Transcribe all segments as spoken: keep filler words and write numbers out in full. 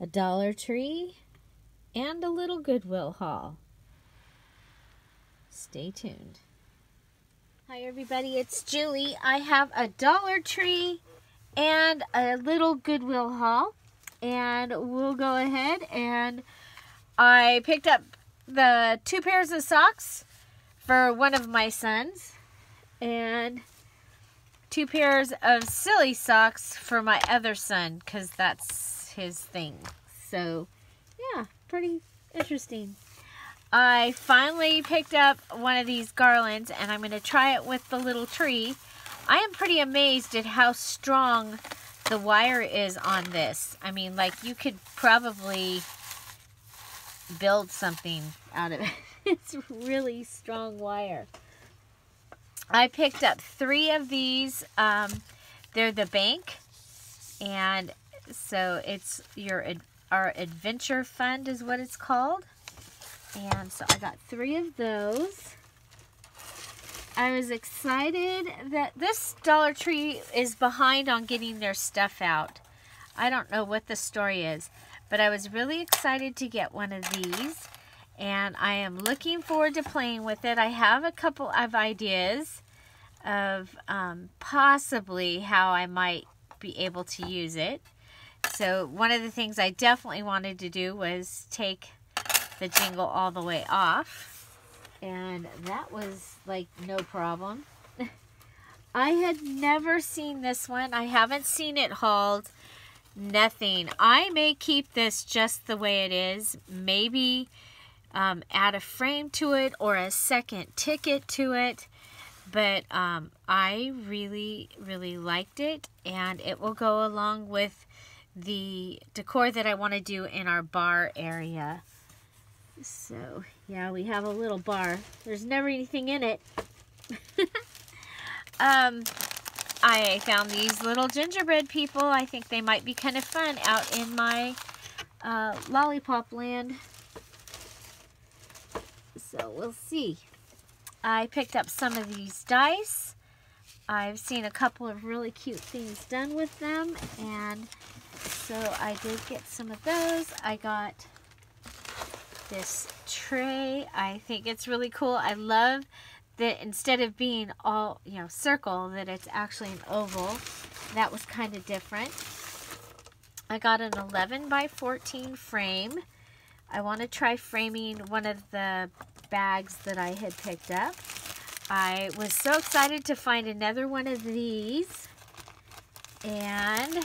a Dollar Tree, and a little Goodwill haul. Stay tuned. Hi everybody, it's Julie. I have a Dollar Tree and a little Goodwill haul, and we'll go ahead and I picked up the two pairs of socks for one of my sons and two pairs of silly socks for my other son because that's his thing. So yeah, pretty interesting. I finally picked up one of these garlands and I'm going to try it with the little tree. I am pretty amazed at how strong the wire is on this. I mean, like, you could probably build something out of it. It's really strong wire. I picked up three of these. Um, they're the bank, and so it's your our adventure fund is what it's called. And so I got three of those. I was excited that this Dollar Tree is behind on getting their stuff out. I don't know what the story is, but I was really excited to get one of these. And I am looking forward to playing with it. I have a couple of ideas of um, possibly how I might be able to use it. So one of the things I definitely wanted to do was take the jingle all the way off. And that was like no problem. I had never seen this one. I haven't seen it hauled. Nothing. I may keep this just the way it is. Maybe Um, add a frame to it or a second ticket to it, but um, I really really liked it, and it will go along with the decor that I want to do in our bar area. So yeah, we have a little bar. There's never anything in it. um, I found these little gingerbread people. I think they might be kind of fun out in my uh, lollipop land. So we'll see. I picked up some of these dice. I've seen a couple of really cute things done with them, and so I did get some of those. I got this tray. I think it's really cool. I love that instead of being all, you know, circle, that it's actually an oval. That was kind of different. I got an eleven by fourteen frame. I want to try framing one of the bags that I had picked up. I was so excited to find another one of these, and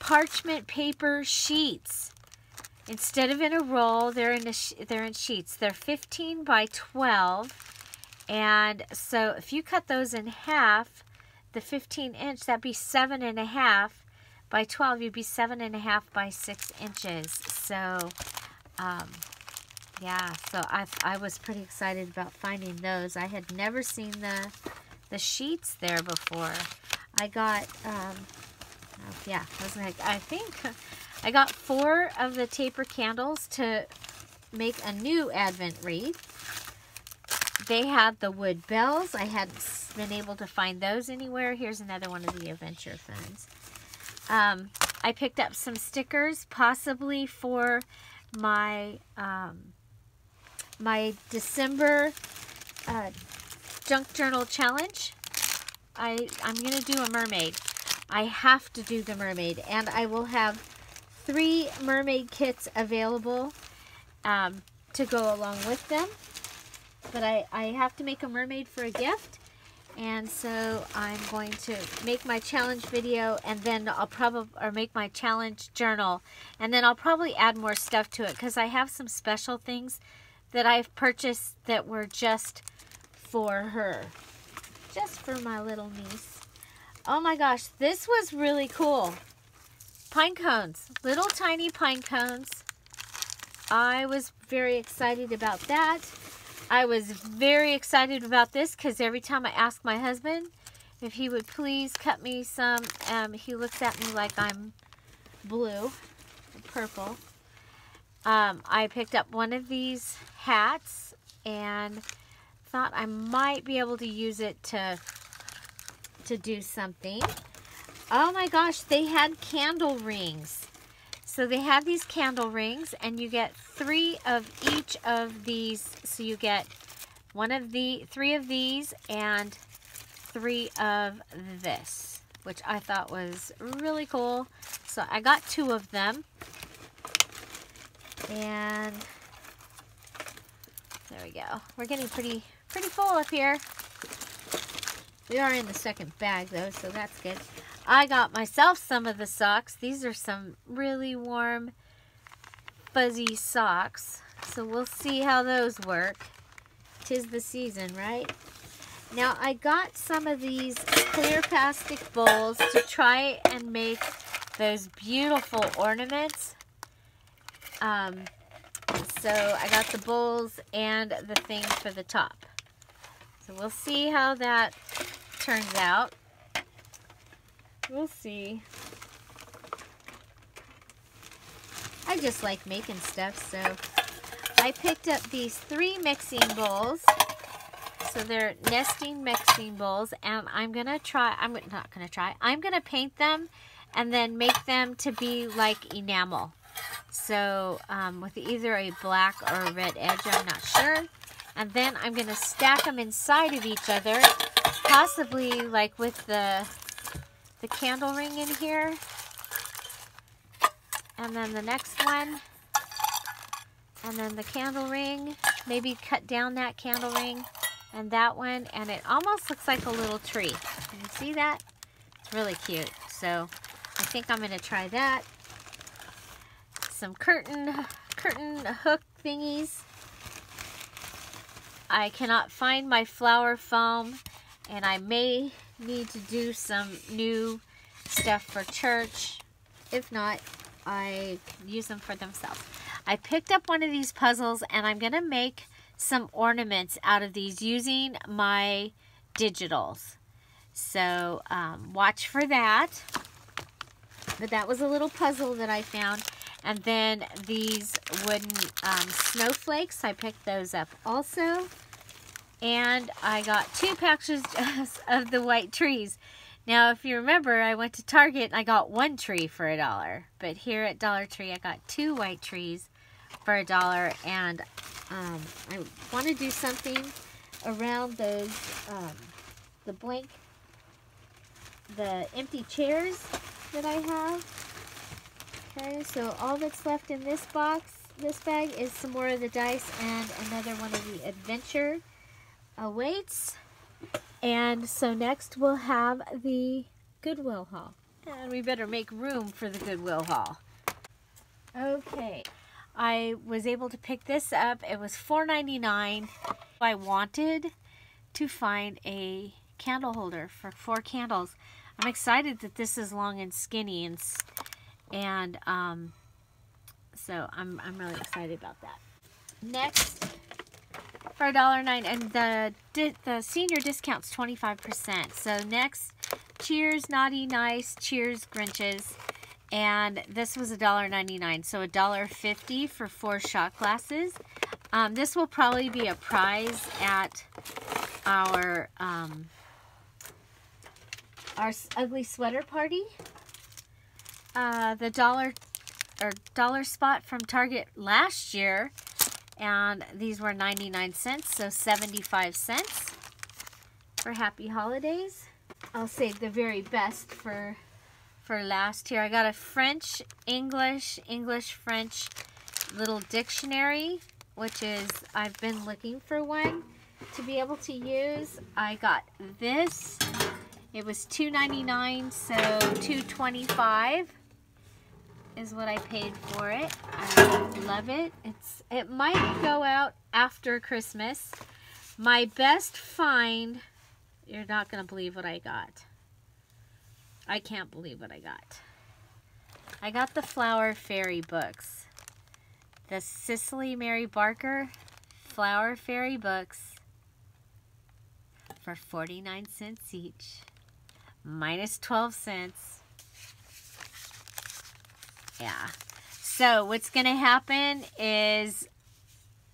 parchment paper sheets. Instead of in a roll, they're in a, they're in sheets. They're fifteen by twelve, and so if you cut those in half, the fifteen inch, that'd be seven and a half. By twelve, you'd be seven and a half by six inches. So, um, yeah. So I I was pretty excited about finding those. I had never seen the the sheets there before. I got um, oh, yeah. I was like, I think I got four of the taper candles to make a new Advent wreath. They had the wood bells. I hadn't been able to find those anywhere. Here's another one of the adventure funds. Um, I picked up some stickers, possibly for my um, my December uh, junk journal challenge. I, I'm going to do a mermaid. I have to do the mermaid, and I will have three mermaid kits available um, to go along with them. But I, I have to make a mermaid for a gift. And so I'm going to make my challenge video, and then I'll probably, or make my challenge journal, and then I'll probably add more stuff to it because I have some special things that I've purchased that were just for her, just for my little niece. Oh my gosh, this was really cool. Pine cones, little tiny pine cones. I was very excited about that. I was very excited about this because every time I ask my husband if he would please cut me some, um, he looks at me like I'm blue, purple. Um, I picked up one of these hats and thought I might be able to use it to, to do something. Oh my gosh, they had candle rings. So they have these candle rings, and you get three of each of these. So you get one of the three of these and three of this, which I thought was really cool. So I got two of them, and there we go. We're getting pretty pretty full up here. We are in the second bag though, so that's good. I got myself some of the socks. These are some really warm, fuzzy socks. So we'll see how those work. 'Tis the season, right? Now I got some of these clear plastic bowls to try and make those beautiful ornaments. Um, so I got the bowls and the thing for the top. So we'll see how that turns out. We'll see. I just like making stuff, so I picked up these three mixing bowls. So they're nesting mixing bowls, and I'm gonna try, I'm not gonna try, I'm gonna paint them and then make them to be like enamel. So um, with either a black or a red edge, I'm not sure. And then I'm gonna stack them inside of each other, possibly like with the the candle ring in here, and then the next one, and then the candle ring. Maybe cut down that candle ring and that one, and it almost looks like a little tree. Can you see that? It's really cute. So I think I'm gonna try that. Some curtain curtain hook thingies. I cannot find my flower foam, and I may need to do some new stuff for church. If not, I can use them for themselves. I picked up one of these puzzles, and I'm gonna make some ornaments out of these using my digitals. So um, watch for that. But that was a little puzzle that I found. And then these wooden um, snowflakes, I picked those up also. And I got two packages of the white trees. Now, if you remember, I went to Target and I got one tree for a dollar. But here at Dollar Tree, I got two white trees for a dollar. And um, I want to do something around those, um, the blank, the empty chairs that I have. Okay, so all that's left in this box, this bag, is some more of the dice and another one of the adventure awaits. And so next we'll have the Goodwill haul, and we better make room for the Goodwill haul. Okay, I was able to pick this up. It was four ninety-nine. I wanted to find a candle holder for four candles. I'm excited that this is long and skinny, and and um, so I'm, I'm really excited about that. Next, for a dollar nine, and the di the senior discount's twenty-five percent. So next, Cheers Naughty Nice, Cheers Grinches, and this was a dollar ninety-nine. So a dollar fifty for four shot glasses. Um, this will probably be a prize at our um, our ugly sweater party. Uh, the dollar or dollar spot from Target last year. And these were ninety-nine cents, so seventy-five cents for Happy Holidays. I'll save the very best for for last year. I got a French, English, English, French little dictionary, which is, I've been looking for one to be able to use. I got this. It was two ninety-nine, so two twenty-five. Is what I paid for it. I love it. It's, it might go out after Christmas. My best find, you're not gonna believe what I got. I can't believe what I got. I got the Flower Fairy books. The Cicely Mary Barker Flower Fairy books for forty-nine cents each, minus twelve cents. Yeah. So what's going to happen is,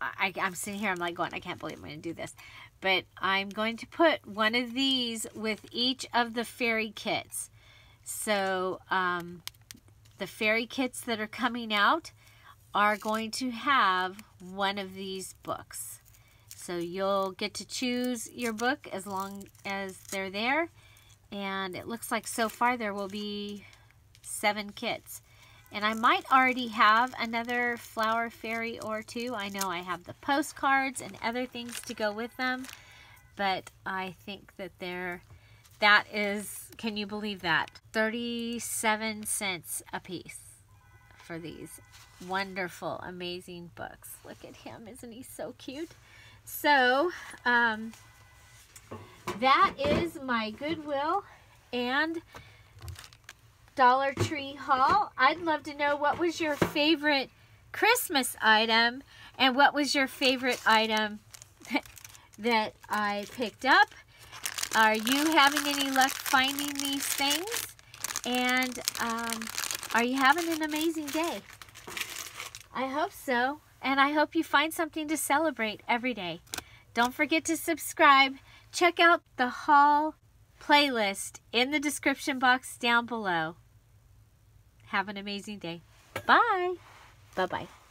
I, I'm sitting here, I'm like going, I can't believe I'm going to do this. But I'm going to put one of these with each of the fairy kits. So um, The fairy kits that are coming out are going to have one of these books. So you'll get to choose your book as long as they're there. And it looks like so far there will be seven kits. And I might already have another Flower Fairy or two. I know I have the postcards and other things to go with them. But I think that they're, that is, can you believe that? thirty-seven cents a piece for these wonderful, amazing books. Look at him, isn't he so cute? So, um, that is my Goodwill and Dollar Tree haul. I'd love to know what was your favorite Christmas item and what was your favorite item that I picked up. Are you having any luck finding these things? And um, are you having an amazing day? I hope so. And I hope you find something to celebrate every day. Don't forget to subscribe. Check out the haul playlist in the description box down below. Have an amazing day. Bye. Bye-bye.